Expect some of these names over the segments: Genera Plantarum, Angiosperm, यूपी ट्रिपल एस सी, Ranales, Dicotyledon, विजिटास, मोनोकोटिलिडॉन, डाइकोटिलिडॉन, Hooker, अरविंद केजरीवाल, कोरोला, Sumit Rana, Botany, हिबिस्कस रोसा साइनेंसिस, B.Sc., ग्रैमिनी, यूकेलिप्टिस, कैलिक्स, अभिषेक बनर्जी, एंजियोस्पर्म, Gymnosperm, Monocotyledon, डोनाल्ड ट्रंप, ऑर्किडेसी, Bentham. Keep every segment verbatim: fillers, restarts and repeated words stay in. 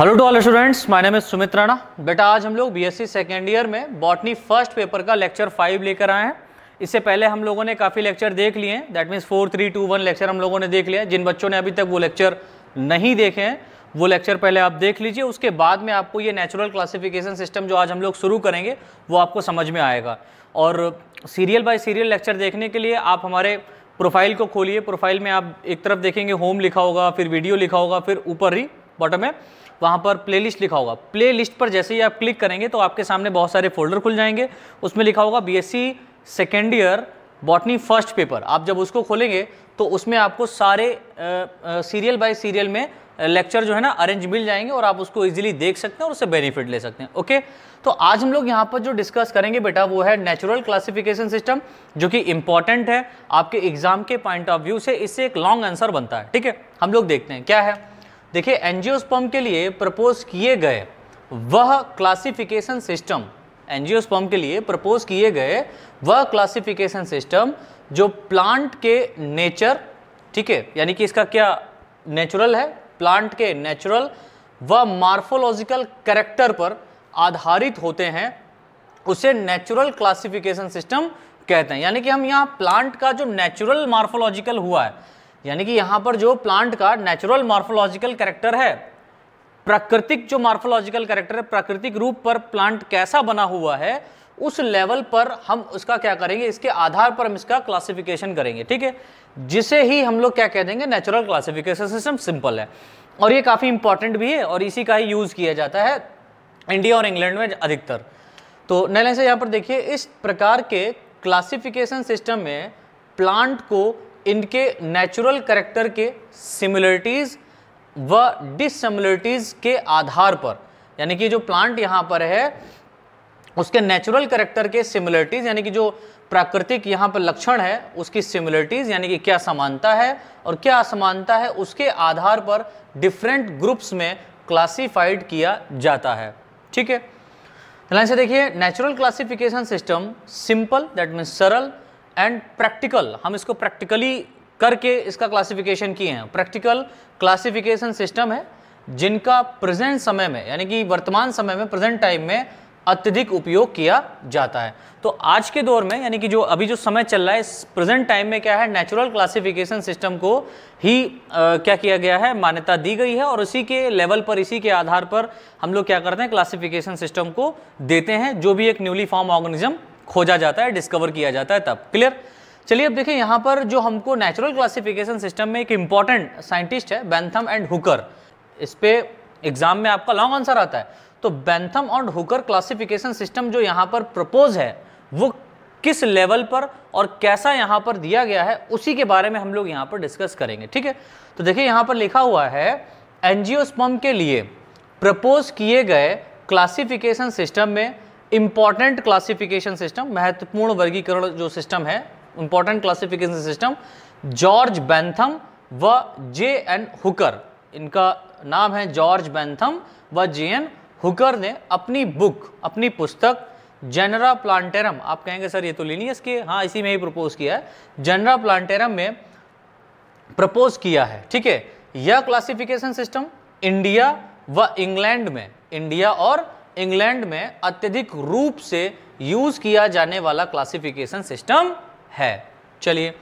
Hello to all students, my name is Sumit Rana. बेटा आज हम लोग बीएससी सेकेंड ईयर में बॉटनी फर्स्ट पेपर का लेक्चर फाइव लेकर आए हैं। इससे पहले हम लोगों ने काफ़ी लेक्चर देख लिए हैं, that means four three two one lecture हम लोगों ने देख लिया। जिन बच्चों ने अभी तक वो लेक्चर नहीं देखे हैं वो लेक्चर पहले आप देख लीजिए, उसके बाद में आपको ये नेचुरल क्लासिफिकेशन सिस्टम जो आज हम लोग शुरू करेंगे वो आपको समझ में आएगा। और सीरियल बाय सीरियल लेक्चर देखने के लिए आप हमारे प्रोफाइल को खोलिए। प्रोफाइल में आप एक तरफ देखेंगे होम लिखा होगा, फिर वीडियो लिखा होगा, फिर ऊपर ही बॉटम में वहाँ पर प्लेलिस्ट लिखा होगा। प्लेलिस्ट पर जैसे ही आप क्लिक करेंगे तो आपके सामने बहुत सारे फोल्डर खुल जाएंगे, उसमें लिखा होगा BSc second year botany first paper. आप जब उसको खोलेंगे तो उसमें आपको सारे सीरियल बाय सीरियल में लेक्चर जो है ना अरेंज मिल जाएंगे और आप उसको इजीली देख सकते हैं और उससे बेनिफिट ले सकते हैं। ओके, तो आज हम लोग यहाँ पर जो डिस्कस करेंगे बेटा वो है नेचुरल क्लासिफिकेशन सिस्टम, जो कि इंपॉर्टेंट है आपके एग्जाम के पॉइंट ऑफ व्यू से। इससे एक लॉन्ग आंसर बनता है, ठीक है। हम लोग देखते हैं क्या है। देखिए, एंजियोस्पर्म के लिए प्रपोज किए गए वह क्लासिफिकेशन सिस्टम एंजियोस्पर्म के लिए प्रपोज किए गए वह क्लासिफिकेशन सिस्टम जो प्लांट के नेचर, ठीक है, यानी कि इसका क्या नेचुरल है, प्लांट के नेचुरल व मार्फोलॉजिकल कैरेक्टर पर आधारित होते हैं उसे नेचुरल क्लासिफिकेशन सिस्टम कहते हैं। यानी कि हम यहाँ प्लांट का जो नेचुरल मार्फोलॉजिकल हुआ है, यानी कि यहाँ पर जो प्लांट का नेचुरल मार्फोलॉजिकल कैरेक्टर है, प्राकृतिक जो मार्फोलॉजिकल कैरेक्टर है, प्राकृतिक रूप पर प्लांट कैसा बना हुआ है, उस लेवल पर हम उसका क्या करेंगे, इसके आधार पर हम इसका क्लासिफिकेशन करेंगे, ठीक है, जिसे ही हम लोग क्या कह देंगे नेचुरल क्लासिफिकेशन सिस्टम। सिंपल है और ये काफ़ी इंपॉर्टेंट भी है और इसी का ही यूज़ किया जाता है इंडिया और इंग्लैंड में अधिकतर। तो नैले से यहाँ पर देखिए, इस प्रकार के क्लासिफिकेशन सिस्टम में प्लांट को इनके नेचुरल करेक्टर के सिमिलरिटीज़ व डिसिमिलरिटीज़ के आधार पर, यानी कि जो प्लांट यहाँ पर है उसके नेचुरल करेक्टर के सिमिलरिटीज़, यानी कि जो प्राकृतिक यहाँ पर लक्षण है उसकी सिमिलरिटीज़, यानी कि क्या समानता है और क्या असमानता है, उसके आधार पर डिफरेंट ग्रुप्स में क्लासिफाइड किया जाता है, ठीक है। ध्यान से देखिए, natural classification system simple that means सरल एंड प्रैक्टिकल, हम इसको प्रैक्टिकली करके इसका क्लासिफिकेशन किए हैं। प्रैक्टिकल क्लासिफिकेशन सिस्टम है जिनका प्रेजेंट समय में, यानी कि वर्तमान समय में, प्रेजेंट टाइम में अत्यधिक उपयोग किया जाता है। तो आज के दौर में, यानी कि जो अभी जो समय चल रहा है इस प्रेजेंट टाइम में, क्या है, नेचुरल क्लासिफिकेशन सिस्टम को ही आ, क्या किया गया है, मान्यता दी गई है और इसी के लेवल पर, इसी के आधार पर हम लोग क्या करते हैं, क्लासिफिकेशन सिस्टम को देते हैं। जो भी एक न्यूली फॉर्म ऑर्गेनिज्म खोजा जाता है, डिस्कवर किया जाता है, तब क्लियर। चलिए अब देखिए, यहाँ पर जो हमको नेचुरल क्लासिफिकेशन सिस्टम में एक इंपॉर्टेंट साइंटिस्ट है बेंथम एंड हुकर, इस पे एग्जाम में आपका लॉन्ग आंसर आता है। तो बेंथम और हुकर क्लासिफिकेशन सिस्टम जो यहाँ पर प्रपोज है वो किस लेवल पर और कैसा यहाँ पर दिया गया है, उसी के बारे में हम लोग यहाँ पर डिस्कस करेंगे, ठीक है। तो देखिए यहाँ पर लिखा हुआ है, एंजियोस्पर्म के लिए प्रपोज किए गए क्लासिफिकेशन सिस्टम में इम्पॉर्टेंट क्लासिफिकेशन सिस्टम, महत्वपूर्ण वर्गीकरण जो सिस्टम है, important classification system, George Bentham व जे एन हुकर, इनका नाम है जॉर्ज बेंथम व जे एन हुकर, ने अपनी बुक, अपनी पुस्तक जेनरा प्लांटेरम, आप कहेंगे सर ये तो लीनियस के, हाँ इसी में ही प्रपोज किया है, जेनरा प्लांटेरम में प्रपोज किया है, ठीक है। यह क्लासिफिकेशन सिस्टम इंडिया व इंग्लैंड में, इंडिया और इंग्लैंड में अत्यधिक रूप से यूज किया जाने वाला क्लासिफिकेशन सिस्टम है। चलिए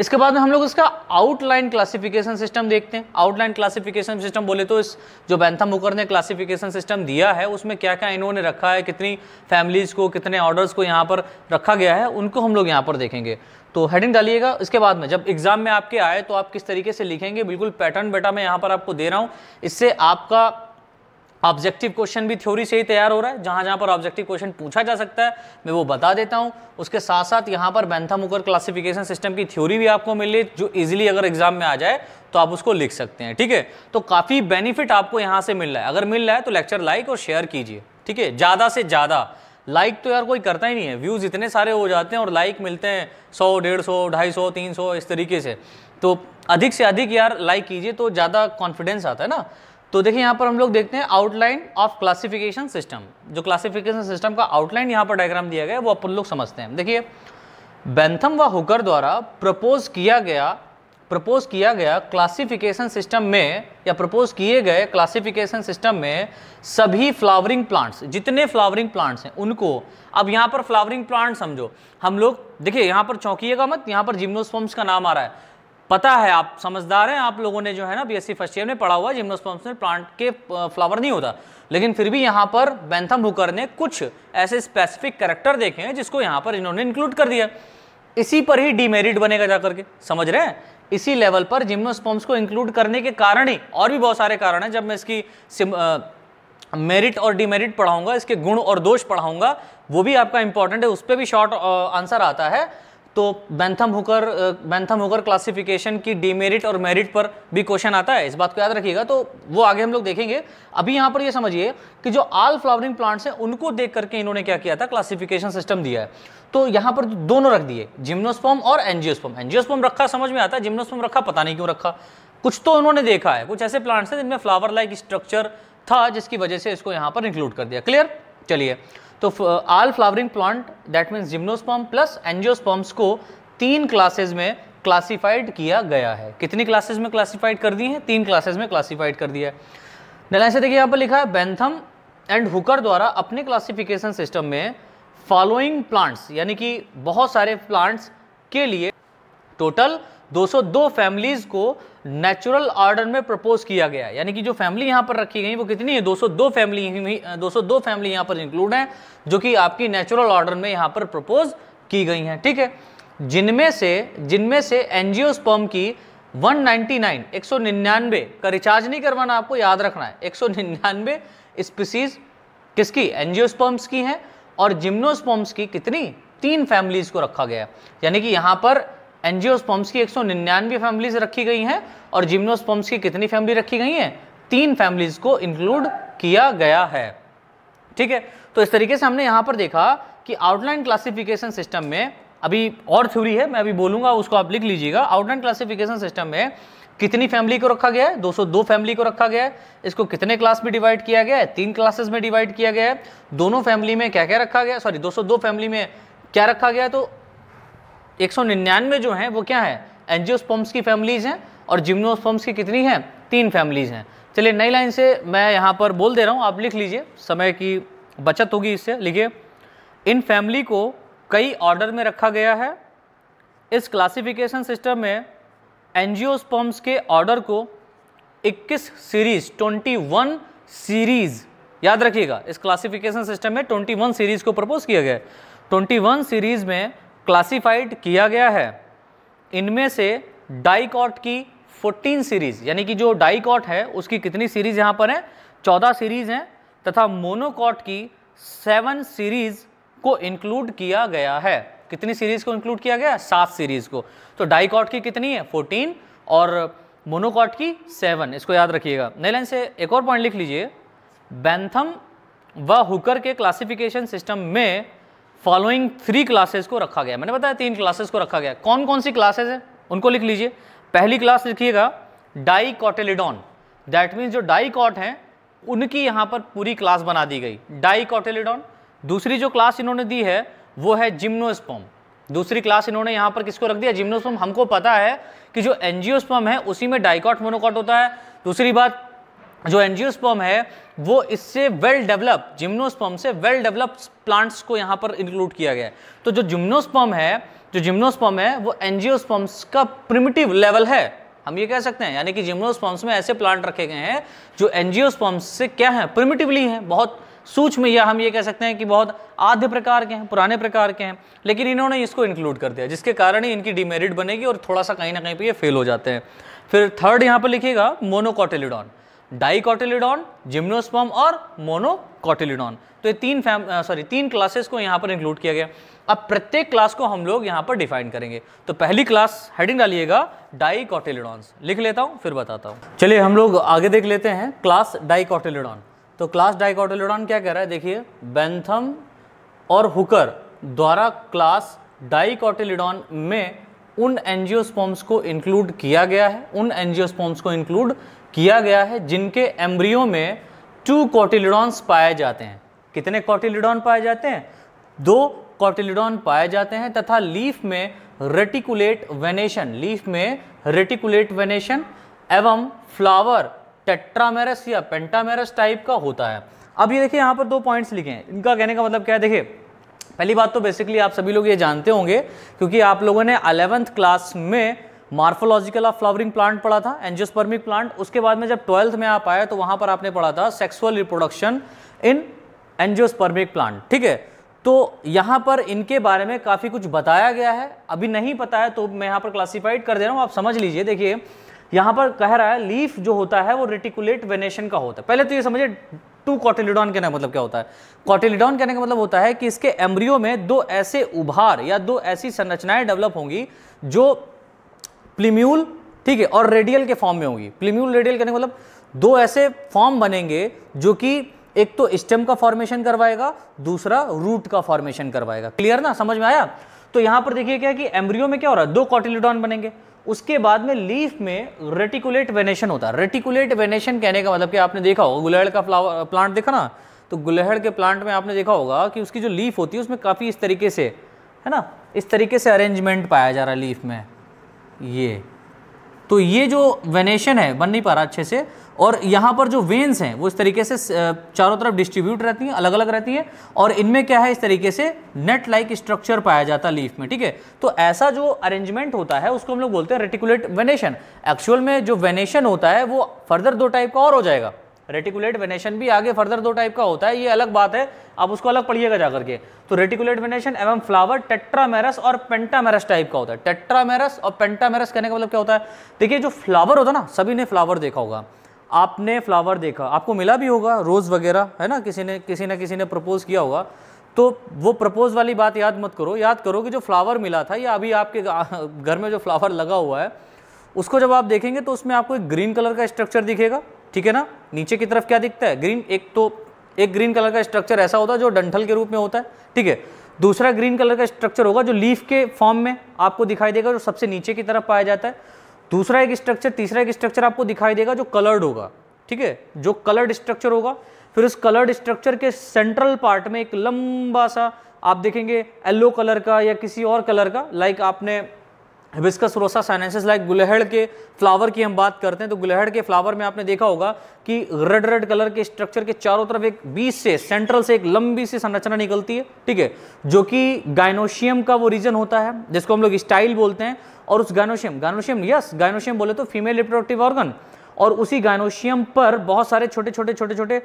इसके बाद में हम लोग इसका आउटलाइन क्लासिफिकेशन सिस्टम देखते हैं। आउटलाइन क्लासिफिकेशन सिस्टम बोले तो इस जो बेंथम हुकर ने क्लासिफिकेशन सिस्टम दिया है उसमें क्या क्या इन्होंने रखा है, कितनी फैमिलीज को, कितने ऑर्डर्स को यहाँ पर रखा गया है, उनको हम लोग यहाँ पर देखेंगे। तो हेडिंग डालिएगा, इसके बाद में जब एग्जाम में आपके आए तो आप किस तरीके से लिखेंगे, बिल्कुल पैटर्न बेटा मैं यहाँ पर आपको दे रहा हूँ। इससे आपका ऑब्जेक्टिव क्वेश्चन भी थ्योरी से ही तैयार हो रहा है, जहाँ जहाँ पर ऑब्जेक्टिव क्वेश्चन पूछा जा सकता है मैं वो बता देता हूँ। उसके साथ साथ यहाँ पर बेंथम हुकर क्लासिफिकेशन सिस्टम की थ्योरी भी आपको मिल रही है, जो इजीली अगर एग्जाम में आ जाए तो आप उसको लिख सकते हैं, ठीक है। तो काफ़ी बेनिफिट आपको यहाँ से मिल रहा है, अगर मिल रहा है तो लेक्चर लाइक और शेयर कीजिए, ठीक है, ज़्यादा से ज़्यादा। लाइक तो यार कोई करता ही नहीं है, व्यूज़ इतने सारे हो जाते हैं और लाइक मिलते हैं सौ, डेढ़ सौ, ढाई सौ, तीन सौ, इस तरीके से। तो अधिक से अधिक यार लाइक कीजिए तो ज़्यादा कॉन्फिडेंस आता है ना। तो देखिए यहाँ पर हम लोग देखते हैं आउटलाइन ऑफ क्लासिफिकेशन सिस्टम, जो क्लासिफिकेशन सिस्टम का आउटलाइन यहाँ पर डायग्राम दिया गया है वो अपन लोग समझते हैं। देखिए, बेंथम व हुकर द्वारा प्रपोज किया गया प्रपोज किया गया क्लासिफिकेशन सिस्टम में या प्रपोज किए गए क्लासिफिकेशन सिस्टम में सभी फ्लावरिंग प्लांट्स, जितने फ्लावरिंग प्लांट्स हैं उनको, अब यहाँ पर फ्लावरिंग प्लांट समझो हम लोग, देखिए यहाँ पर चौंकिएगा मत, यहाँ पर जिम्नोस्पर्म्स का नाम आ रहा है, पता है आप समझदार हैं, आप लोगों ने जो है ना बीएससी फर्स्ट ईयर में पढ़ा हुआ, जिम्नोस्पर्म्स में प्लांट के फ्लावर नहीं होता, लेकिन फिर भी यहाँ पर बेंथम हुकर ने कुछ ऐसे स्पेसिफिक कैरेक्टर देखे हैं जिसको यहाँ पर इन्होंने इंक्लूड कर दिया, इसी पर ही डीमेरिट बनेगा जाकर के, समझ रहे हैं। इसी लेवल पर जिम्नोस्पर्म्स को इंक्लूड करने के कारण ही, और भी बहुत सारे कारण हैं, जब मैं इसकी मेरिट और डिमेरिट पढ़ाऊंगा, इसके गुण और दोष पढ़ाऊंगा, वो भी आपका इंपॉर्टेंट है, उस पर भी शॉर्ट आंसर आता है। तो Bentham Hooker Bentham Hooker classification की डिमेरिट और मेरिट पर भी क्वेश्चन आता है, इस बात को याद रखिएगा, तो वो आगे हम लोग देखेंगे। अभी यहाँ पर ये समझिए कि जो ऑल फ्लावरिंग प्लांट्स हैं उनको देख करके इन्होंने क्या किया था, क्लासिफिकेशन सिस्टम दिया है। तो यहाँ पर दोनों रख दिए, जिम्नोस्पर्म और एंजियोस्पर्म। एंजियोस्पर्म रखा समझ में आता है, जिम्नोस्पर्म रखा पता नहीं क्यों रखा, कुछ तो उन्होंने देखा है, कुछ ऐसे प्लांट्स हैं जिनमें फ्लावर लाइक स्ट्रक्चर था जिसकी वजह से इसको यहाँ पर इंक्लूड कर दिया। क्लियर, चलिए। तो all flowering plant that means gymnosperm plus angiosperms को तीन क्लासेस में क्लासिफाइड किया गया है। कितनी क्लासेस में क्लासिफाइड कर दी है? तीन क्लासेस में क्लासिफाइड कर दिया है। नलाइन से देखिए यहाँ पर लिखा है, बेंथम एंड हुकर द्वारा अपने क्लासिफिकेशन सिस्टम में फॉलोइंग प्लांट्स, यानी कि बहुत सारे प्लांट्स के लिए टोटल दो सौ दो फैमिलीज को नेचुरल ऑर्डर में प्रपोज किया गया है। यानी कि जो फैमिली यहाँ पर रखी गई वो कितनी है? दो सौ दो फैमिली, दो सौ दो फैमिली यहाँ पर इंक्लूड हैं जो कि आपकी नेचुरल ऑर्डर में यहाँ पर प्रपोज की गई हैं, ठीक है। जिनमें से जिनमें से एंजियोस्पर्म की एक सौ निन्यानवे, एक सौ निन्यानवे का रिचार्ज नहीं करवाना, आपको याद रखना है, एक सौ निन्यानवे स्पीसीज किसकी? एंजियोस्पर्म्स की हैं। और जिम्नोस्पर्म्स की कितनी? तीन फैमिलीज को रखा गया है। यानी कि यहाँ पर एंजियोस्पर्म्स की एक सौ निन्यानवे फैमिलीज रखी गई हैं और जिम्नोस्पर्म्स की कितनी फैमिली रखी गई हैं? तीन फैमिलीज को इंक्लूड किया गया है, ठीक है। तो इस तरीके से हमने यहाँ पर देखा कि आउटलाइन क्लासिफिकेशन सिस्टम में, अभी और थ्योरी है मैं अभी बोलूंगा, उसको आप लिख लीजिएगा। आउटलाइन क्लासिफिकेशन सिस्टम में कितनी फैमिली को रखा गया है? दो सौ दो फैमिली को रखा गया है। इसको कितने क्लास में डिवाइड किया गया है? तीन क्लासेस में डिवाइड किया गया है। दोनों फैमिली में क्या क्या रखा गया, सॉरी दो सौ दो फैमिली में क्या रखा गया? तो एक सौ निन्यानवे जो हैं वो क्या है? एंजियोस्पर्म्स की फैमिलीज हैं और जिम्नोस्पर्म्स की कितनी हैं? तीन फैमिलीज हैं। चलिए नई लाइन से मैं यहाँ पर बोल दे रहा हूँ, आप लिख लीजिए, समय की बचत होगी इससे। लिखिए, इन फैमिली को कई ऑर्डर में रखा गया है। इस क्लासिफिकेशन सिस्टम में एंजियोस्पर्म्स के ऑर्डर को इक्कीस सीरीज, इक्कीस सीरीज, याद रखिएगा, इस क्लासिफिकेशन सिस्टम में इक्कीस सीरीज को प्रपोज किया गया है, इक्कीस सीरीज में क्लासिफाइड किया गया है। इनमें से डाइकॉट की चौदह सीरीज, यानी कि जो डाइकॉट है उसकी कितनी सीरीज यहाँ पर है? चौदह सीरीज हैं, तथा मोनोकॉट की सात सीरीज को इंक्लूड किया गया है। कितनी सीरीज को इंक्लूड किया गया? सात सीरीज को। तो डाइकॉट की कितनी है? चौदह, और मोनोकॉट की सात, इसको याद रखिएगा। नई लाइन से एक और पॉइंट लिख लीजिए, बेंथम व हुकर के क्लासिफिकेशन सिस्टम में फॉलोइंग थ्री क्लासेस को रखा गया। मैंने बताया तीन क्लासेस को रखा गया। कौन कौन सी क्लासेस हैं उनको लिख लीजिए। पहली क्लास लिखिएगा डाइकोटेलिडॉन, दैट मीन्स जो डाइकॉट हैं उनकी यहाँ पर पूरी क्लास बना दी गई, डाइकोटेलिडॉन। दूसरी जो क्लास इन्होंने दी है वो है जिम्नोस्पर्म। दूसरी क्लास इन्होंने यहाँ पर किसको रख दिया? जिम्नोस्पर्म। हमको पता है कि जो एंजियोस्पर्म है उसी में डाइकॉट मोनोकॉट होता है। दूसरी बात, जो एंजियोस्पर्म है वो इससे वेल डेवलप, जिम्नोस्पर्म से वेल डेवलप प्लांट्स को यहाँ पर इंक्लूड किया गया है। तो जो जिम्नोस्पर्म है जो जिम्नोस्पर्म है वो एंजियोस्पर्म्स का प्रिमिटिव लेवल है, हम ये कह सकते हैं। यानी कि जिम्नोस्पर्म्स में ऐसे प्लांट रखे गए हैं जो एंजियोस्पर्म्स से क्या है? प्रिमिटिवली हैं, बहुत सूक्ष्म, या हम ये कह सकते हैं कि बहुत आधे प्रकार के हैं, पुराने प्रकार के हैं, लेकिन इन्होंने इसको इंक्लूड कर दिया, जिसके कारण ही इनकी डिमेरिट बनेगी और थोड़ा सा कहीं ना कहीं पर ये फेल हो जाते हैं। फिर थर्ड यहाँ पर लिखिएगा मोनोकोटिलिडॉन, डाइकोटिलिडॉन, जिम्नोस्पर्म और मोनोकोटिलिडॉन। तो ये तीन फैम सॉरी तीन क्लासेस को यहाँ पर इंक्लूड किया गया। अब प्रत्येक क्लास को हम लोग यहाँ पर डिफाइन करेंगे। तो पहली क्लास हेडिंग डालिएगा डाइकोटिलिडॉन्स, लिख लेता हूँ फिर बताता हूँ। चलिए हम लोग आगे देख लेते हैं क्लास डाइकोटिलिडॉन। तो क्लास डाइकोटिलिडॉन क्या कह रहा है? देखिए, बेंथम और हुकर द्वारा क्लास डाइकोटिलिडॉन में उन एंजियोस्पर्म्स को इंक्लूड किया गया है उन एंजियोस्पर्म्स को इंक्लूड किया गया है जिनके एम्ब्रियो में टू कोटिलिडॉन्स पाए जाते हैं। कितने कोटिलिडॉन पाए जाते हैं? दो मोनोकोटिलिडॉन पाए जाते हैं तथा लीफ में रेटिकुलेट वेनेशन लीफ में रेटिकुलेट वेनेशन एवं फ्लावर टेट्रामेरस या पेंटामेरस टाइप का होता है। अब ये देखिए यहाँ पर दो पॉइंट्स लिखे हैं, इनका कहने का मतलब क्या है। देखिए पहली बात तो बेसिकली आप सभी लोग ये जानते होंगे क्योंकि आप लोगों ने अलेवेंथ क्लास में मार्फोलॉजिकल ऑफ फ्लावरिंग प्लांट पढ़ा था, एंजियोस्पर्मिक प्लांट। उसके बाद में जब ट्वेल्थ में आप आए तो वहाँ पर आपने पढ़ा था sexual reproduction in angiospermic plant, ठीक है। तो यहाँ पर इनके बारे में काफ़ी कुछ बताया गया है, अभी नहीं पता है तो मैं यहाँ पर क्लासिफाइड कर दे रहा हूँ, आप समझ लीजिए। देखिए यहाँ पर कह रहा है लीफ जो होता है वो रेटिकुलेट वेनेशन का होता है। पहले तो ये समझिए टू कोटिलिडॉन कहने का मतलब क्या होता है। कोटिलिडॉन कहने का मतलब होता है कि इसके एम्ब्रियो में दो ऐसे उभार या दो ऐसी संरचनाएं डेवलप होंगी जो प्लीम्यूल, ठीक है, और रेडियल के फॉर्म में होंगी। प्लीम्यूल रेडियल कहने का मतलब दो ऐसे फॉर्म बनेंगे जो कि एक तो स्टेम का फॉर्मेशन करवाएगा, दूसरा रूट का फॉर्मेशन करवाएगा। क्लियर ना, समझ में आया। तो यहाँ पर देखिए क्या कि एम्ब्रियो में क्या हो रहा है, दो कोटिलिडॉन बनेंगे। उसके बाद में लीफ में रेटिकुलेट वेनेशन होता है। रेटिकुलेट वेनेशन कहने का मतलब कि आपने देखा होगा गुलहड़ का फ्लावर प्लांट देखा ना, तो गुलहड़ के प्लांट में आपने देखा होगा कि उसकी जो लीफ होती है उसमें काफ़ी इस तरीके से है ना, इस तरीके से अरेंजमेंट पाया जा रहा है लीफ में। ये तो ये जो वेनेशन है बन नहीं पा रहा अच्छे से, और यहाँ पर जो वेन्स हैं वो इस तरीके से चारों तरफ डिस्ट्रीब्यूट रहती हैं, अलग अलग रहती हैं, और इनमें क्या है इस तरीके से नेट लाइक स्ट्रक्चर पाया जाता है लीफ में, ठीक है। तो ऐसा जो अरेंजमेंट होता है उसको हम लोग बोलते हैं रेटिकुलेट वेनेशन। एक्चुअल में जो वेनेशन होता है वो फर्दर दो टाइप का और हो जाएगा। रेटिकुलेट वेनेशन भी आगे फर्दर दो टाइप का होता है, ये अलग बात है, आप उसको अलग पढ़िएगा जाकर के। तो रेटिकुलेट वेनेशन एवं फ्लावर टेट्रामेरस और पेंटामेरस टाइप का होता है। टेट्रामेरस और पेंटामेरस कहने का मतलब क्या होता है। देखिए जो फ्लावर होता है ना, सभी ने फ्लावर देखा होगा, आपने फ्लावर देखा, आपको मिला भी होगा रोज़ वगैरह, है ना, किसी ने किसी ना किसी ने प्रपोज किया होगा। तो वो प्रपोज वाली बात याद मत करो, याद करो कि जो फ्लावर मिला था या अभी आपके घर में जो फ्लावर लगा हुआ है उसको जब आप देखेंगे तो उसमें आपको एक ग्रीन कलर का स्ट्रक्चर दिखेगा, ठीक है ना। नीचे की तरफ क्या दिखता है, ग्रीन। एक तो एक ग्रीन कलर का स्ट्रक्चर ऐसा होता है जो डंठल के रूप में होता है, ठीक है। दूसरा ग्रीन कलर का स्ट्रक्चर होगा जो लीफ के फॉर्म में आपको दिखाई देगा, जो सबसे नीचे की तरफ पाया जाता है। दूसरा एक स्ट्रक्चर, तीसरा एक स्ट्रक्चर आपको दिखाई देगा जो कलर्ड होगा, ठीक है, जो कलर्ड स्ट्रक्चर होगा। फिर उस कलर्ड स्ट्रक्चर के सेंट्रल पार्ट में एक लंबा सा आप देखेंगे येलो कलर का या किसी और कलर का, लाइक आपने हिबिस्कस रोसा साइनेंसिस, लाइक गुलहड़ के फ्लावर की हम बात करते हैं तो गुलहड़ के फ्लावर में आपने देखा होगा कि रेड रेड कलर के स्ट्रक्चर के चारों तरफ एक बीच से सेंट्रल से एक लंबी सी संरचना निकलती है, ठीक है, जो कि गाइनोशियम का वो रीजन होता है जिसको हम लोग स्टाइल बोलते हैं। और उस गाइनोशियम गाइनोशियम यस गाइनोशियम बोले तो फीमेल रिप्रोडक्टिव ऑर्गन, और उसी गाइनोशियम पर बहुत सारे छोटे छोटे छोटे छोटे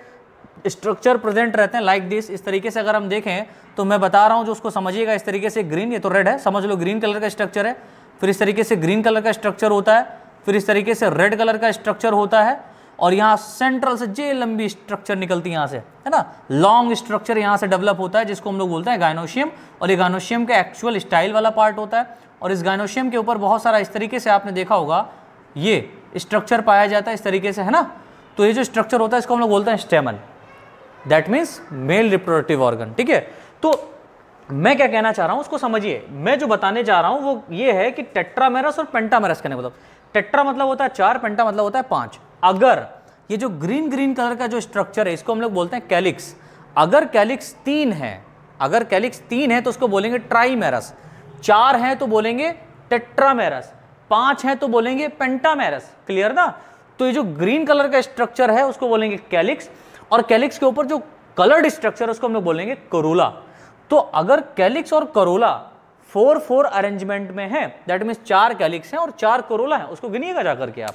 स्ट्रक्चर प्रेजेंट रहते हैं लाइक दिस। इस तरीके से अगर हम देखें तो मैं बता रहा हूँ जो उसको समझिएगा, इस तरीके से ग्रीन, ये तो रेड है, समझ लो ग्रीन कलर का स्ट्रक्चर है। फिर इस तरीके से ग्रीन कलर का स्ट्रक्चर होता है, फिर इस तरीके से रेड कलर का स्ट्रक्चर होता है, और यहाँ सेंट्रल से जे लंबी स्ट्रक्चर निकलती है यहाँ से, है ना, लॉन्ग स्ट्रक्चर यहाँ से डेवलप होता है जिसको हम लोग बोलते हैं गाइनोशियम। और ये गाइनोशियम का एक्चुअल स्टाइल वाला पार्ट होता है, और इस गाइनोशियम के ऊपर बहुत सारा इस तरीके से आपने देखा होगा ये स्ट्रक्चर पाया जाता है इस तरीके से, है ना। तो ये जो स्ट्रक्चर होता है इसको हम लोग बोलते हैं stamen, that means male reproductive organ, ठीक है। तो मैं क्या कहना चाह रहा हूँ उसको समझिए, मैं जो बताने जा रहा हूँ वो ये है कि टेट्रामेरस और पेंटामेरस कहने का मतलब, टेट्रा मतलब होता है चार, पेंटा मतलब होता है पांच। अगर ये जो ग्रीन ग्रीन कलर का जो स्ट्रक्चर है इसको हम लोग बोलते हैं कैलिक्स। अगर कैलिक्स तीन है, अगर कैलिक्स तीन है तो उसको बोलेंगे ट्राईमेरस, चार है तो बोलेंगे टेट्रामेरस, पांच है तो बोलेंगे पेंटामेरस। क्लियर ना। तो ये जो ग्रीन कलर का स्ट्रक्चर है उसको बोलेंगे कैलिक्स, और कैलिक्स के ऊपर जो कलर्ड स्ट्रक्चर है उसको हम लोग बोलेंगे करोला। तो अगर कैलिक्स और करोला फोर फोर अरेंजमेंट में है, दैट मीन्स चार कैलिक्स हैं और चार करोला हैं, उसको गिनिएगा जा करके आप।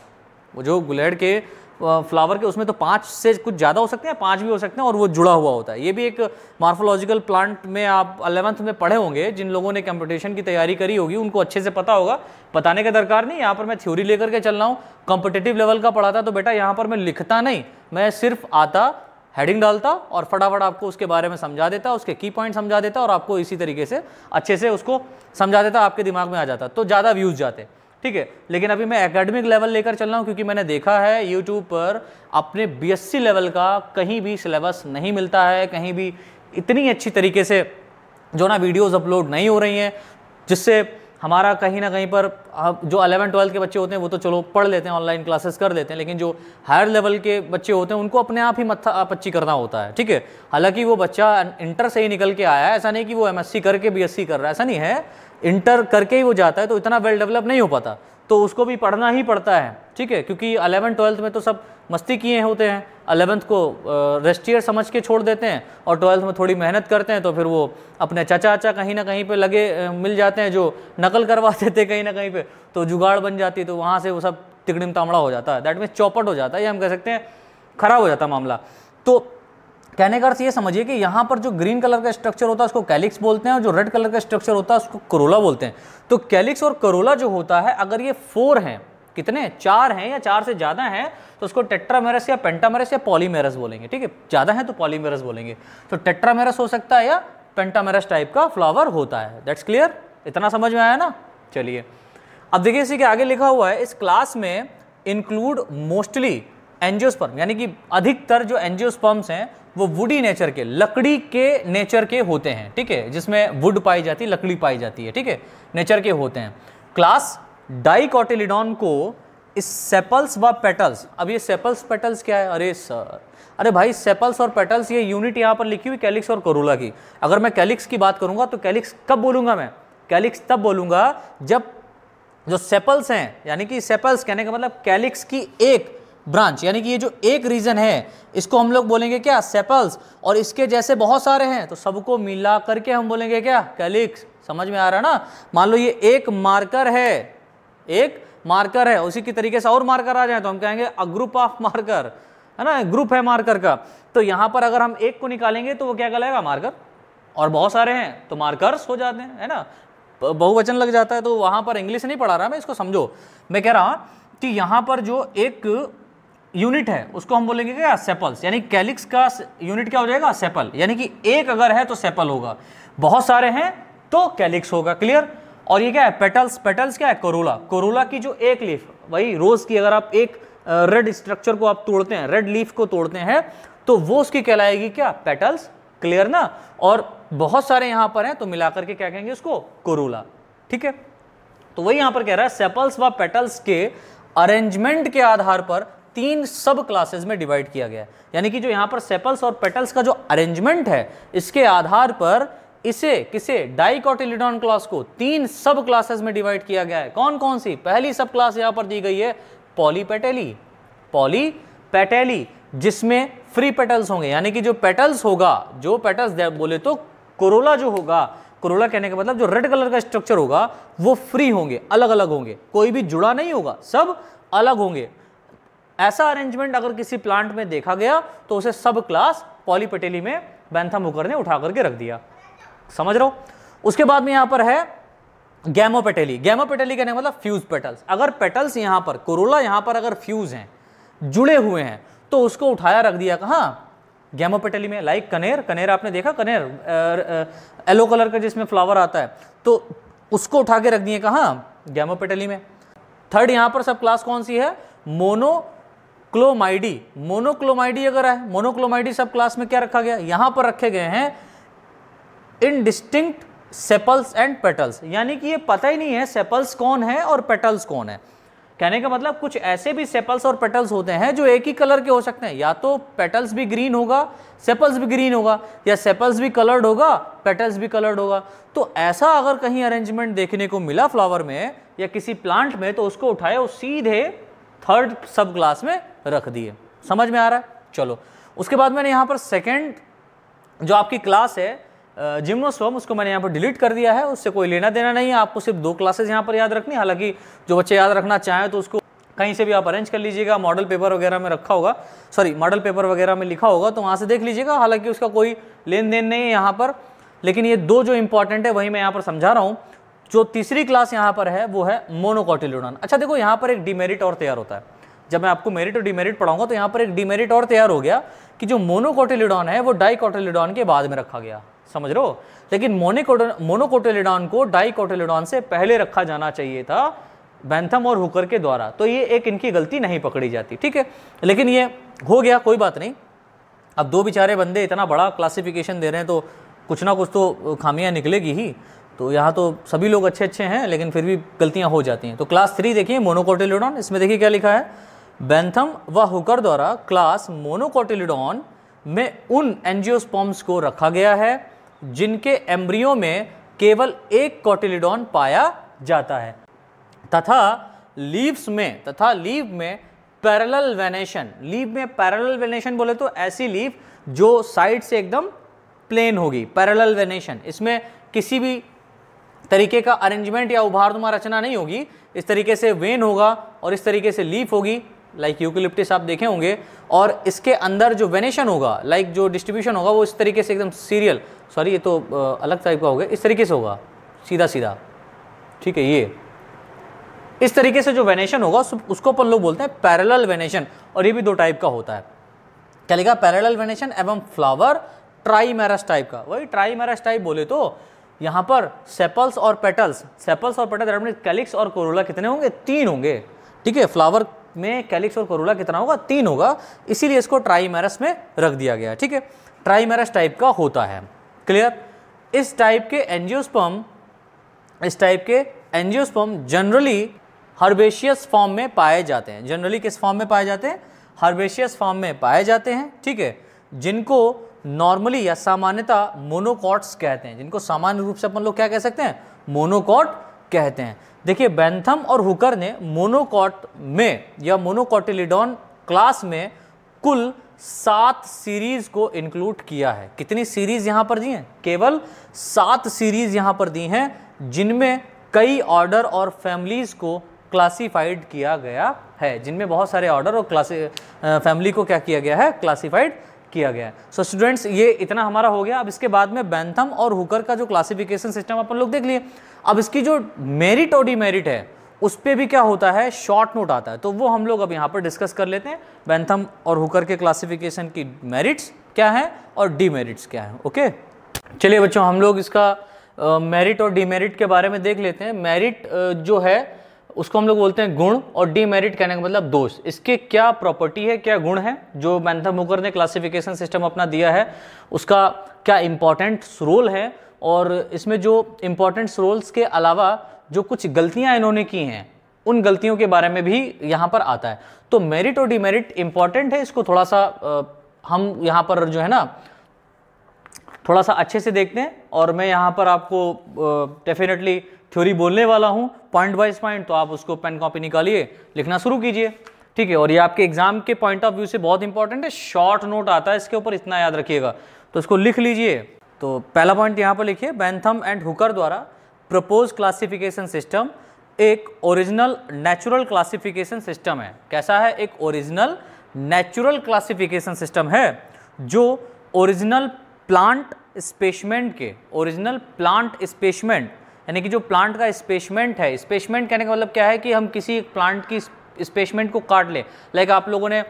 वो जो गुलहड़ के फ्लावर के उसमें तो पाँच से कुछ ज़्यादा हो सकते हैं, पाँच भी हो सकते हैं, और वो जुड़ा हुआ होता है। ये भी एक मार्फोलॉजिकल प्लांट में आप अलेवंथ में पढ़े होंगे, जिन लोगों ने कंपटीशन की तैयारी करी होगी उनको अच्छे से पता होगा, बताने का दरकार नहीं। यहाँ पर मैं थ्योरी लेकर के चल रहा हूँ, कॉम्पिटेटिव लेवल का पढ़ाता तो बेटा यहाँ पर मैं लिखता नहीं, मैं सिर्फ आता, हेडिंग डालता और फटाफट आपको उसके बारे में समझा देता, उसके की पॉइंट समझा देता, और आपको इसी तरीके से अच्छे से उसको समझा देता, आपके दिमाग में आ जाता, तो ज़्यादा व्यूज़ जाते, ठीक है। लेकिन अभी मैं एकेडमिक लेवल लेकर चल रहा हूँ क्योंकि मैंने देखा है यूट्यूब पर अपने बीएससी लेवल का कहीं भी सिलेबस नहीं मिलता है, कहीं भी इतनी अच्छी तरीके से जो ना वीडियोज़ अपलोड नहीं हो रही हैं जिससे हमारा कहीं ना कहीं पर जो अलेवन ट्वेल्थ के बच्चे होते हैं वो तो चलो पढ़ लेते हैं, ऑनलाइन क्लासेस कर लेते हैं, लेकिन जो हायर लेवल के बच्चे होते हैं उनको अपने आप ही मत्था पच्ची करना होता है। ठीक है, हालांकि वो बच्चा इंटर से ही निकल के आया है, ऐसा नहीं कि वो एम एस सी करके बी एस सी कर रहा है, ऐसा नहीं है, इंटर करके ही वो जाता है तो इतना वेल डेवलप नहीं हो पाता, तो उसको भी पढ़ना ही पड़ता है। ठीक है, क्योंकि अलेवन ट्वेल्थ में तो सब मस्ती किए होते हैं, अलेवंथ को रेस्ट ईयर समझ के छोड़ देते हैं और ट्वेल्थ में थोड़ी मेहनत करते हैं तो फिर वो अपने चाचा चाचा कहीं ना कहीं पे लगे मिल जाते हैं जो नकल करवा देते कहीं ना कहीं पे, तो जुगाड़ बन जाती है, तो वहाँ से वो सब तिकड़िम तामड़ा हो जाता है, दैट मीन्स चौपट हो जाता है, या हम कह सकते हैं खराब हो जाता है मामला। तो कहने का अर्थ ये समझिए कि यहाँ पर जो ग्रीन कलर का स्ट्रक्चर होता है उसको कैलिक्स बोलते हैं और जो रेड कलर का स्ट्रक्चर होता है उसको करोला बोलते हैं। तो कैलिक्स और करोला जो होता है, अगर ये फोर हैं, कितने चार हैं या चार से ज़्यादा हैं, तो उसको टेट्रामेरस या पेंटामेरस या पॉलीमेरस बोलेंगे। ठीक है, ज़्यादा है तो पॉलीमेरस बोलेंगे, तो टेट्रामेरस हो सकता है या पेंटामेरस टाइप का फ्लावर होता है। दैट्स क्लियर, इतना समझ में आया ना। चलिए अब देखिए इसी के आगे लिखा हुआ है, इस क्लास में इंक्लूड मोस्टली एंजियोस्पर्म, यानी कि अधिकतर जो एंजियोस्पर्म्स हैं वो वुडी नेचर के, लकड़ी के नेचर के होते हैं। ठीक है, जिसमें वुड पाई जाती है, लकड़ी पाई जाती है, ठीक है, नेचर के होते हैं। क्लास डाइकोटिलेडॉन को इस सेपल्स व पेटल्स, अब ये सेपल्स पेटल्स क्या है, अरे सर, अरे भाई सेपल्स और पेटल्स ये यूनिट यहाँ पर लिखी हुई कैलिक्स और कोरोला की। अगर मैं कैलिक्स की बात करूँगा तो कैलिक्स कब बोलूँगा, मैं कैलिक्स तब बोलूँगा जब जो सेपल्स हैं, यानी कि सेपल्स कहने का मतलब कैलिक्स की एक ब्रांच, यानी कि ये जो एक रीजन है इसको हम लोग बोलेंगे क्या, सेपल्स, और इसके जैसे बहुत सारे हैं तो सबको मिला करके हम बोलेंगे क्या, कैलिक्स। समझ में आ रहा है ना। मान लो ये एक मार्कर है, एक मार्कर है, उसी की तरीके से और मार्कर आ जाए तो हम कहेंगे अ ग्रुप ऑफ मार्कर, है ना, ग्रुप है मार्कर का। तो यहाँ पर अगर हम एक को निकालेंगे तो वो क्या कहलाएगा, मार्कर, और बहुत सारे हैं तो मार्कर्स हो जाते हैं, है ना, बहुवचन लग जाता है। तो वहाँ पर इंग्लिश नहीं पढ़ा रहा मैं, इसको समझो। मैं कह रहा हूँ कि यहाँ पर जो एक यूनिट है उसको हम बोलेंगे क्या, सेपल्स, यानी कैलिक्स का यूनिट क्या हो जाएगा, सेपल, यानी कि एक अगर है तो सेपल होगा, बहुत सारे हैं तो कैलिक्स होगा। क्लियर। और ये क्या है, पेटल्स, पेटल्स क्या है, कोरोला, कोरोला की जो एक लीफ, वही रोज की अगर आप एक रेड स्ट्रक्चर को आप तोड़ते हैं, रेड लीफ को तोड़ते हैं तो वो उसकी कहलाएगी क्या, पेटल्स। क्लियर ना। और बहुत सारे यहाँ पर हैं तो मिलाकर के क्या कहेंगे उसको, कोरोला। ठीक है, तो वही यहाँ पर कह रहा है, सेपल्स व पेटल्स के अरेंजमेंट के आधार पर तीन सब क्लासेस में डिवाइड किया गया है, यानी कि जो यहाँ पर सेपल्स और पेटल्स का जो अरेंजमेंट है इसके आधार पर इसे किसे, डाइकोटिलेडॉन क्लास को तीन सब क्लासेस में डिवाइड किया गया है। कौन कौन सी, पहली सब क्लास यहाँ पर दी गई है पॉलीपेटेली, पॉलीपेटेली, जिसमें फ्री पेटल्स होंगे, यानी कि जो पेटल्स होगा, जो पेटल्स बोले तो कोरोला जो होगा, कोरोला कहने का मतलब जो रेड कलर का स्ट्रक्चर होगा वो फ्री होंगे, अलग अलग होंगे, कोई भी जुड़ा नहीं होगा, सब अलग होंगे। ऐसा अरेंजमेंट अगर किसी प्लांट में देखा गया तो उसे सब क्लास पॉलीपेटेली में बेंथम हुकर ने उठा करके रख दिया। समझ रहे हो। उसके बाद में यहाँ पर है गैमोपेटेली, गैमोपेटेली कहने का मतलब फ्यूज पेटल्स। अगर पेटल्स यहाँ पर कोरोला यहाँ पर अगर फ्यूज हैं, जुड़े हुए हैं, तो उसको उठाया रख दिया कहाँ, गैमोपेटेली में। लाइक कनेर, कनेर आपने देखा, कनेर येलो कलर का जिसमें फ्लावर आता है, तो उसको उठा के रख दिए कहाँ, गैमोपेटेली में। थर्ड यहाँ पर सब क्लास कौन सी है, मोनो क्लोमाइडी, मोनोक्लोमाइडी अगर है, मोनोक्लोमाइडी सब क्लास में क्या रखा गया, यहां पर रखे गए हैं इनडिस्टिंक्ट सेपल्स एंड पेटल्स, यानी कि ये पता ही नहीं है सेपल्स कौन है और पेटल्स कौन है। कहने का मतलब कुछ ऐसे भी सेपल्स और पेटल्स होते हैं जो एक ही कलर के हो सकते हैं, या तो पेटल्स भी ग्रीन होगा, सेपल्स भी ग्रीन होगा, या सेपल्स भी कलर्ड होगा, पेटल्स भी कलर्ड होगा। तो ऐसा अगर कहीं अरेंजमेंट देखने को मिला फ्लावर में या किसी प्लांट में तो उसको उठाए और सीधे थर्ड सब क्लास में रख दिए। समझ में आ रहा है। चलो उसके बाद मैंने यहाँ पर सेकेंड जो आपकी क्लास है जिम्नोस्पर्म, उसको मैंने यहाँ पर डिलीट कर दिया है, उससे कोई लेना देना नहीं है, आपको सिर्फ दो क्लासेस यहाँ पर याद रखनी। हालांकि जो बच्चे याद रखना चाहें तो उसको कहीं से भी आप अरेंज कर लीजिएगा, मॉडल पेपर वगैरह में रखा होगा, सॉरी मॉडल पेपर वगैरह में लिखा होगा तो वहाँ से देख लीजिएगा। हालाँकि उसका कोई लेन देन नहीं है यहाँ पर, लेकिन ये दो जो इंपॉर्टेंट है वही मैं यहाँ पर समझा रहा हूँ। जो तीसरी क्लास यहाँ पर है वो है मोनोकोटिलेडॉन। अच्छा देखो यहाँ पर एक डीमेरिट और तैयार होता है, जब मैं आपको मेरिट और डीमेरिट पढ़ाऊंगा तो यहाँ पर एक डीमेरिट और तैयार हो गया कि जो मोनोकोटिलेडॉन है वो डाइकोटिलेडॉन के बाद में रखा गया, समझ रहे हो, लेकिन मोनोकोटिलेडॉन को डाइकोटिलेडॉन से पहले रखा जाना चाहिए था बेंथम और हुकर के द्वारा, तो ये एक इनकी गलती नहीं पकड़ी जाती। ठीक है, लेकिन ये हो गया, कोई बात नहीं। अब दो बेचारे बंदे इतना बड़ा क्लासिफिकेशन दे रहे हैं तो कुछ ना कुछ तो खामियाँ निकलेगी ही। तो यहाँ तो सभी लोग अच्छे अच्छे हैं लेकिन फिर भी गलतियाँ हो जाती हैं। तो क्लास थ्री देखिए मोनोकोटिलिडॉन, इसमें देखिए क्या लिखा है, बेंथम व हुकर द्वारा क्लास मोनोकोटिलिडॉन में उन एंजियोस्पर्म्स को रखा गया है जिनके एम्ब्रियो में केवल एक कोटिलिडॉन पाया जाता है तथा लीव्स में तथा लीव में पैरेलल वेनेशन, लीव में पैरेलल वेनेशन बोले तो ऐसी लीव जो साइड से एकदम प्लेन होगी, पैरेलल वेनेशन। इसमें किसी भी तरीके का अरेंजमेंट या उभारनुमा रचना नहीं होगी, इस तरीके से वेन होगा और इस तरीके से लीफ होगी, लाइक यूकेलिप्टिस आप देखे होंगे, और इसके अंदर जो वेनेशन होगा, लाइक जो डिस्ट्रीब्यूशन होगा वो इस तरीके से एकदम सीरियल, सॉरी ये तो अलग टाइप का होगा, इस तरीके से होगा सीधा सीधा, ठीक है। ये इस तरीके से जो वेनेशन होगा उसको अपन लोग बोलते हैं पैरेलल वेनेशन, और ये भी दो टाइप का होता है। क्या लिखा, पैरेलल वेनेशन एवं फ्लावर ट्राईमेरस टाइप का, वही ट्राईमेरस टाइप बोले तो यहाँ पर सेपल्स और पेटल्स, सेपल्स और पेटल्स दैट कैलिक्स और कोरोला कितने होंगे, तीन होंगे, ठीक है। फ्लावर में कैलिक्स और कोरोला कितना होगा, तीन होगा, इसीलिए इसको ट्राईमेरस में रख दिया गया, ठीक है, ट्राईमेरस टाइप का होता है, क्लियर। इस टाइप के एंजियोस्पर्म, इस टाइप के एंजियोस्पर्म जनरली हर्बेशियस फॉर्म में पाए जाते हैं, जनरली किस फॉर्म में पाए जाते हैं, हर्बेशियस फॉर्म में पाए जाते हैं, ठीक है, जिनको नॉर्मली या सामान्यता मोनोकॉट्स कहते हैं, जिनको सामान्य रूप से अपन लोग क्या कह सकते हैं, मोनोकॉट कहते हैं। देखिए बेंथम और हुकर ने मोनोकॉट में या मोनोकोटिलिडॉन क्लास में कुल सात सीरीज को इंक्लूड किया है। कितनी सीरीज यहाँ पर दी हैं, केवल सात सीरीज यहाँ पर दी हैं, जिनमें कई ऑर्डर और फैमिलीज को क्लासिफाइड किया गया है, जिनमें बहुत सारे ऑर्डर और क्लासी फैमिली को क्या किया गया है, क्लासिफाइड किया गया है। सो स्टूडेंट्स ये इतना हमारा हो गया। अब इसके बाद में बेंथम और हुकर का जो क्लासिफिकेशन सिस्टम अपन लोग देख लिए, अब इसकी जो मेरिट और डिमेरिट है उस पे भी क्या होता है, शॉर्ट नोट आता है, तो वो हम लोग अब यहाँ पर डिस्कस कर लेते हैं। बेंथम और हुकर के क्लासिफिकेशन की मेरिट्स क्या हैं और डिमेरिट्स क्या हैं, ओके। चलिए बच्चों हम लोग इसका मेरिट और डिमेरिट के बारे में देख लेते हैं। मेरिट जो है उसको हम लोग बोलते हैं गुण, और डिमेरिट कहने का मतलब दोष। इसके क्या प्रॉपर्टी है, क्या गुण है जो बेंथम हुकर ने क्लासिफिकेशन सिस्टम अपना दिया है, उसका क्या इम्पोर्टेंट रोल है, और इसमें जो इम्पोर्टेंट रोल्स के अलावा जो कुछ गलतियां इन्होंने की हैं उन गलतियों के बारे में भी यहाँ पर आता है। तो मेरिट और डिमेरिट इम्पॉर्टेंट है, इसको थोड़ा सा हम यहाँ पर जो है ना थोड़ा सा अच्छे से देखते हैं, और मैं यहाँ पर आपको डेफिनेटली थ्योरी बोलने वाला हूँ पॉइंट बाइज पॉइंट, तो आप उसको पेन कॉपी निकालिए, लिखना शुरू कीजिए, ठीक है। और ये आपके एग्जाम के पॉइंट ऑफ व्यू से बहुत इंपॉर्टेंट है, शॉर्ट नोट आता है इसके ऊपर, इतना याद रखिएगा, तो इसको लिख लीजिए। तो पहला पॉइंट यहाँ पर लिखिए, बेंथम एंड हुकर द्वारा प्रपोज क्लासिफिकेशन सिस्टम एक ओरिजिनल नेचुरल क्लासिफिकेशन सिस्टम है। कैसा है, एक ओरिजिनल नेचुरल क्लासिफिकेशन सिस्टम है जो ओरिजिनल प्लांट स्पेसमेंट के, ओरिजिनल प्लांट स्पेसमेंट यानी कि जो प्लांट का स्पेसमेंट है, स्पेसमेंट कहने का मतलब क्या है कि हम किसी एक प्लांट की स्पेसमेंट को काट ले, लाइक आप लोगों ने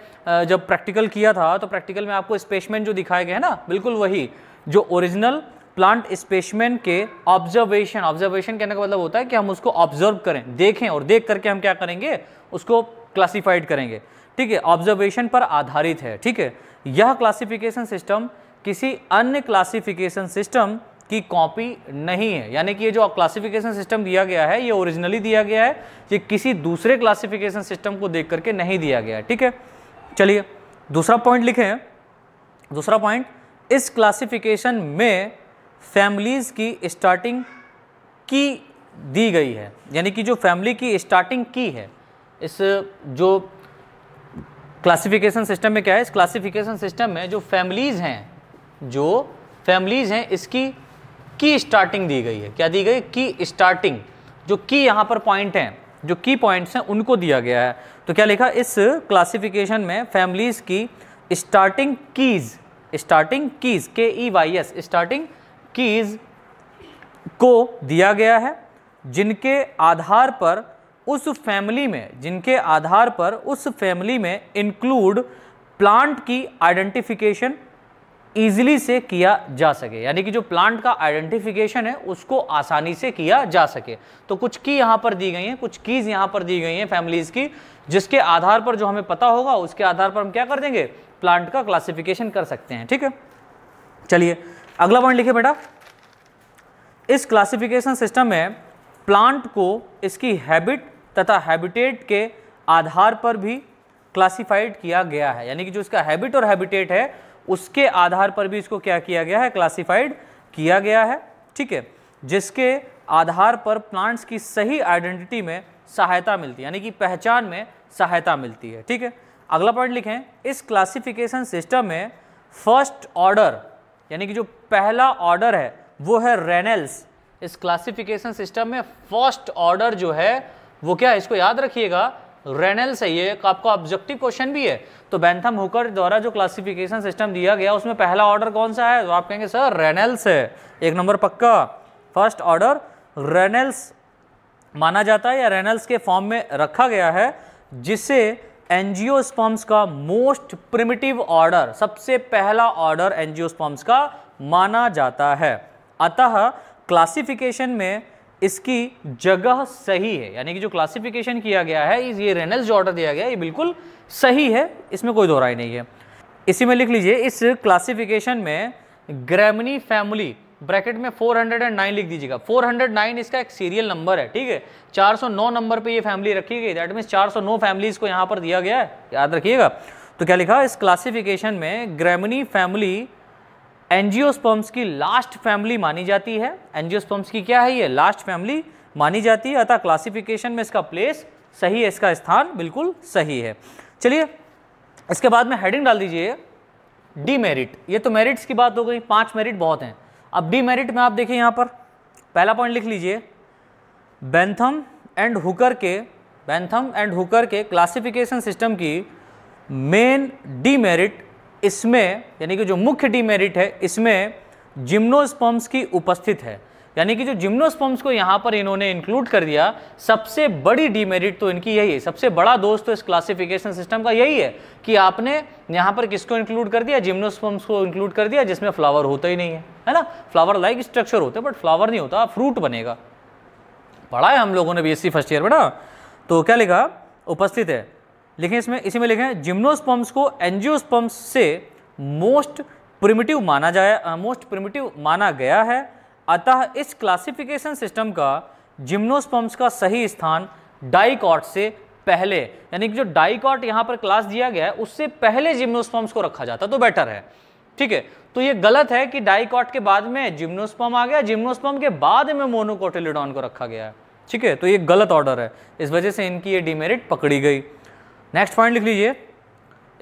जब प्रैक्टिकल किया था तो प्रैक्टिकल में आपको स्पेसमेंट जो दिखाए गए हैं ना, बिल्कुल वही जो ओरिजिनल प्लांट स्पेसमेंट के ऑब्जर्वेशन, ऑब्जर्वेशन कहने का मतलब होता है कि हम उसको ऑब्जर्व करें, देखें, और देख करके हम क्या करेंगे, उसको क्लासिफाइड करेंगे, ठीक है, ऑब्जर्वेशन पर आधारित है, ठीक है। यह क्लासिफिकेशन सिस्टम किसी अन्य क्लासिफिकेशन सिस्टम की कॉपी नहीं है, यानी कि ये जो क्लासिफिकेशन सिस्टम दिया गया है ये ओरिजिनली दिया गया है, ये किसी दूसरे क्लासिफिकेशन सिस्टम को देख करके नहीं दिया गया है, ठीक है। चलिए दूसरा पॉइंट लिखें, दूसरा पॉइंट, इस क्लासिफिकेशन में फैमिलीज़ की स्टार्टिंग की दी गई है, यानी कि जो फैमिली की स्टार्टिंग की है इस जो क्लासिफिकेशन सिस्टम में क्या है, इस क्लासिफिकेशन सिस्टम में जो फैमिलीज़ हैं, जो फैमिलीज़ हैं इसकी की स्टार्टिंग दी गई है। क्या दी गई, की स्टार्टिंग, जो की यहाँ पर पॉइंट हैं, जो की पॉइंट्स हैं उनको दिया गया है। तो क्या लिखा, इस क्लासिफिकेशन में फैमिलीज़ की स्टार्टिंग कीज़, स्टार्टिंग कीज़ के E Y S, starting keys को दिया गया है जिनके आधार पर उस फैमिली में, जिनके आधार पर उस फैमिली में इंक्लूड प्लांट की आइडेंटिफिकेशन ईजिली से किया जा सके, यानी कि जो प्लांट का आइडेंटिफिकेशन है उसको आसानी से किया जा सके। तो कुछ की यहाँ पर दी गई हैं, कुछ कीज़ यहाँ पर दी गई हैं फैमिलीज़ की, जिसके आधार पर जो हमें पता होगा उसके आधार पर हम क्या कर देंगे, प्लांट का क्लासिफिकेशन कर सकते हैं, ठीक है। चलिए अगला पॉइंट लिखिए बेटा, इस क्लासिफिकेशन सिस्टम में प्लांट को इसकी हैबिट तथा हैबिटेट के आधार पर भी क्लासिफाइड किया गया है, यानी कि जो इसका हैबिट और हैबिटेट है उसके आधार पर भी इसको क्या किया गया है, क्लासिफाइड किया गया है, ठीक है, जिसके आधार पर प्लांट्स की सही आइडेंटिटी में सहायता मिलती है, यानी कि पहचान में सहायता मिलती है, ठीक है। अगला पॉइंट लिखें, इस क्लासिफिकेशन सिस्टम में फर्स्ट ऑर्डर यानी कि जो पहला ऑर्डर है वो है रेनेल्स। इस क्लासिफिकेशन सिस्टम में फर्स्ट ऑर्डर जो है वो क्या है, इसको याद रखिएगा, रेनेल्स है। ये आपका ऑब्जेक्टिव क्वेश्चन भी है। तो बेंथम हुकर द्वारा जो क्लासिफिकेशन सिस्टम दिया गया उसमें पहला ऑर्डर कौन सा है, तो आप कहेंगे सर रेनेल्स है, एक नंबर पक्का। फर्स्ट ऑर्डर रेनेल्स माना जाता है या रेनेल्स के फॉर्म में रखा गया है, जिसे एंजियोस्पर्म्स का मोस्ट प्रिमिटिव ऑर्डर, सबसे पहला ऑर्डर एंजियोस्पर्म्स का माना जाता है। अतः क्लासिफिकेशन में इसकी जगह सही है, यानी कि जो क्लासिफिकेशन किया गया है, ये रेनेल्स जो ऑर्डर दिया गया है ये बिल्कुल सही है, इसमें कोई दोहराई नहीं है। इसी में लिख लीजिए, इस क्लासिफिकेशन में ग्रैमिनी फैमिली ब्रैकेट में चार सौ नौ लिख दीजिएगा, चार सौ नौ इसका एक सीरियल नंबर है, ठीक है, चार सौ नौ नंबर पे ये फैमिली रखी गई, दैट मीन्स चार सौ नौ फैमिलीज को यहाँ पर दिया गया है, याद रखिएगा। तो क्या लिखा, इस क्लासिफिकेशन में ग्रैमिनी फैमिली एंजियोस्पर्म्स की लास्ट फैमिली मानी जाती है। एंजियोस्पर्म्स की क्या है, ये लास्ट फैमिली मानी जाती है, अतः क्लासिफिकेशन में इसका प्लेस सही है, इसका स्थान बिल्कुल सही है। चलिए इसके बाद में हेडिंग डाल दीजिए डीमेरिट। ये तो मेरिट्स की बात हो गई, पाँच मेरिट बहुत हैं। अब डीमेरिट में आप देखिए यहाँ पर पहला पॉइंट लिख लीजिए, बेंथम एंड हुकर के बेंथम एंड हुकर के क्लासिफिकेशन सिस्टम की मेन डीमेरिट, इसमें यानी कि जो मुख्य डीमेरिट है इसमें जिम्नोस्पर्म्स की उपस्थित है, यानी कि जो जिम्नोस्पर्म्स को यहाँ पर इन्होंने इंक्लूड कर दिया, सबसे बड़ी डीमेरिट तो इनकी यही है, सबसे बड़ा दोष तो इस क्लासिफिकेशन सिस्टम का यही है कि आपने यहाँ पर किसको इंक्लूड कर दिया, जिम्नोस्पर्म्स को इंक्लूड कर दिया, जिसमें फ्लावर होता ही नहीं है, है ना। फ्लावर लाइक स्ट्रक्चर होते हैं बट फ्लावर नहीं होता, फ्रूट बनेगा, पढ़ा है हम लोगों ने बीएससी फर्स्ट ईयर में ना। तो क्या लिखा, उपस्थित है, लिखें इसमें, इसी में लिखें जिम्नोस्पर्म्स को एंजियोस्पर्म्स से मोस्ट प्रिमिटिव माना जाए मोस्ट प्रिमिटिव माना गया है, अतः इस क्लासिफिकेशन सिस्टम का जिम्नोस्पर्म्स का सही स्थान डाइकॉट से पहले, यानी कि जो डाइकॉट यहाँ पर क्लास दिया गया है उससे पहले जिम्नोस्पर्म्स को रखा जाता तो बेटर है, ठीक है। तो ये गलत है कि डाइकॉट के बाद में जिम्नोस्पर्म आ गया, जिम्नोस्पर्म के बाद में मोनोकोटिलिडॉन को रखा गया है, ठीक है। तो ये गलत ऑर्डर है, इस वजह से इनकी ये डिमेरिट पकड़ी गई। नेक्स्ट पॉइंट लिख लीजिए,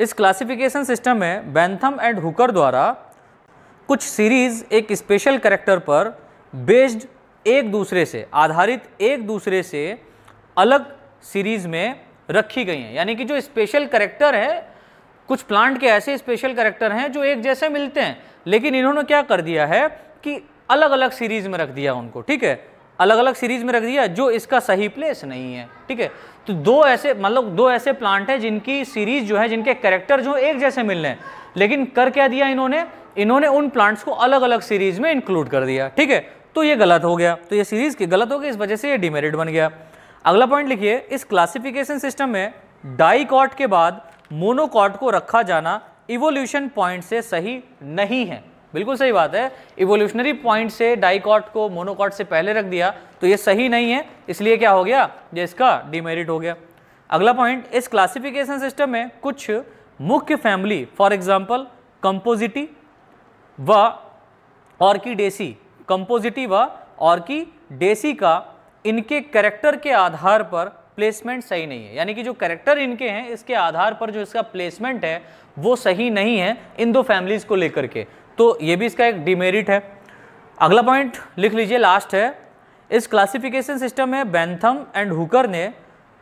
इस क्लासिफिकेशन सिस्टम में बेंथम एंड हुकर द्वारा कुछ सीरीज एक स्पेशल कैरेक्टर पर बेस्ड एक दूसरे से आधारित एक दूसरे से अलग सीरीज में रखी गई हैं, यानी कि जो स्पेशल कैरेक्टर है, कुछ प्लांट के ऐसे स्पेशल कैरेक्टर हैं जो एक जैसे मिलते हैं, लेकिन इन्होंने क्या कर दिया है कि अलग अलग सीरीज में रख दिया उनको, ठीक है, अलग अलग सीरीज में रख दिया, जो इसका सही प्लेस नहीं है, ठीक है। तो दो ऐसे मतलब दो ऐसे प्लांट हैं जिनकी सीरीज जो है, जिनके कैरेक्टर जो एक जैसे मिल रहे हैं, लेकिन कर क्या दिया इन्होंने, इन्होंने उन प्लांट्स को अलग अलग सीरीज में इंक्लूड कर दिया, ठीक है। तो ये गलत हो गया, तो ये सीरीज की गलत हो गई, इस वजह से ये डिमेरिट बन गया। अगला पॉइंट लिखिए, इस क्लासिफिकेशन सिस्टम में डाइकॉट के बाद मोनोकॉट को रखा जाना इवोल्यूशन पॉइंट से सही नहीं है। बिल्कुल सही बात है, इवोल्यूशनरी पॉइंट से डाइकॉट को मोनोकॉट से पहले रख दिया तो ये सही नहीं है, इसलिए क्या हो गया, ये इसका डिमेरिट हो गया। अगला पॉइंट, इस क्लासिफिकेशन सिस्टम में कुछ मुख्य फैमिली फॉर एग्जाम्पल कंपोजिटी व ऑर्किडेसी कंपोजिटी व ऑर्किडेसी का इनके कैरेक्टर के आधार पर प्लेसमेंट सही नहीं है, यानी कि जो कैरेक्टर इनके हैं इसके आधार पर जो इसका प्लेसमेंट है वो सही नहीं है इन दो फैमिलीज़ को लेकर के, तो ये भी इसका एक डिमेरिट है। अगला पॉइंट लिख लीजिए, लास्ट है, इस क्लासिफिकेशन सिस्टम में बेंथम एंड हुकर ने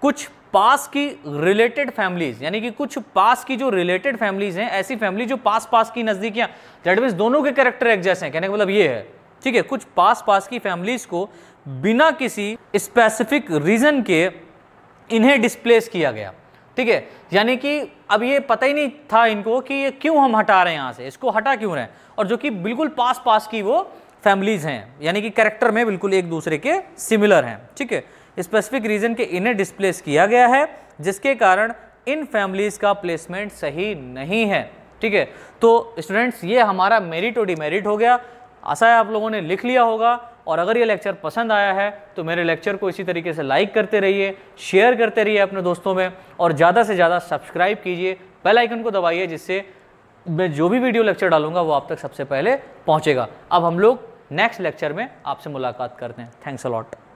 कुछ पास की रिलेटेड फैमिलीज, यानी कि कुछ पास की जो रिलेटेड फैमिलीज हैं, ऐसी फैमिली जो पास पास की नज़दीकियाँ, दैट मीन्स दोनों के कैरेक्टर एक जैसे हैं, कहने का मतलब ये है, ठीक है, कुछ पास पास की फैमिलीज को बिना किसी स्पेसिफिक रीजन के इन्हें डिस्प्लेस किया गया, ठीक है, यानी कि अब ये पता ही नहीं था इनको कि ये क्यों हम हटा रहे हैं यहाँ से, इसको हटा क्यों रहे हैं, और जो कि बिल्कुल पास पास की वो फैमिलीज़ हैं, यानी कि कैरेक्टर में बिल्कुल एक दूसरे के सिमिलर हैं, ठीक है, स्पेसिफिक रीजन के इन्हें डिस्प्लेस किया गया है, जिसके कारण इन फैमिलीज़ का प्लेसमेंट सही नहीं है, ठीक है। तो स्टूडेंट्स, ये हमारा मेरिट और डिमेरिट हो गया, आशा है आप लोगों ने लिख लिया होगा। और अगर ये लेक्चर पसंद आया है तो मेरे लेक्चर को इसी तरीके से लाइक करते रहिए, शेयर करते रहिए अपने दोस्तों में, और ज़्यादा से ज़्यादा सब्सक्राइब कीजिए, बेल आइकन को दबाइए, जिससे मैं जो भी वीडियो लेक्चर डालूंगा वो आप तक सबसे पहले पहुँचेगा। अब हम लोग नेक्स्ट लेक्चर में आपसे मुलाकात करते हैं। Thanks a lot.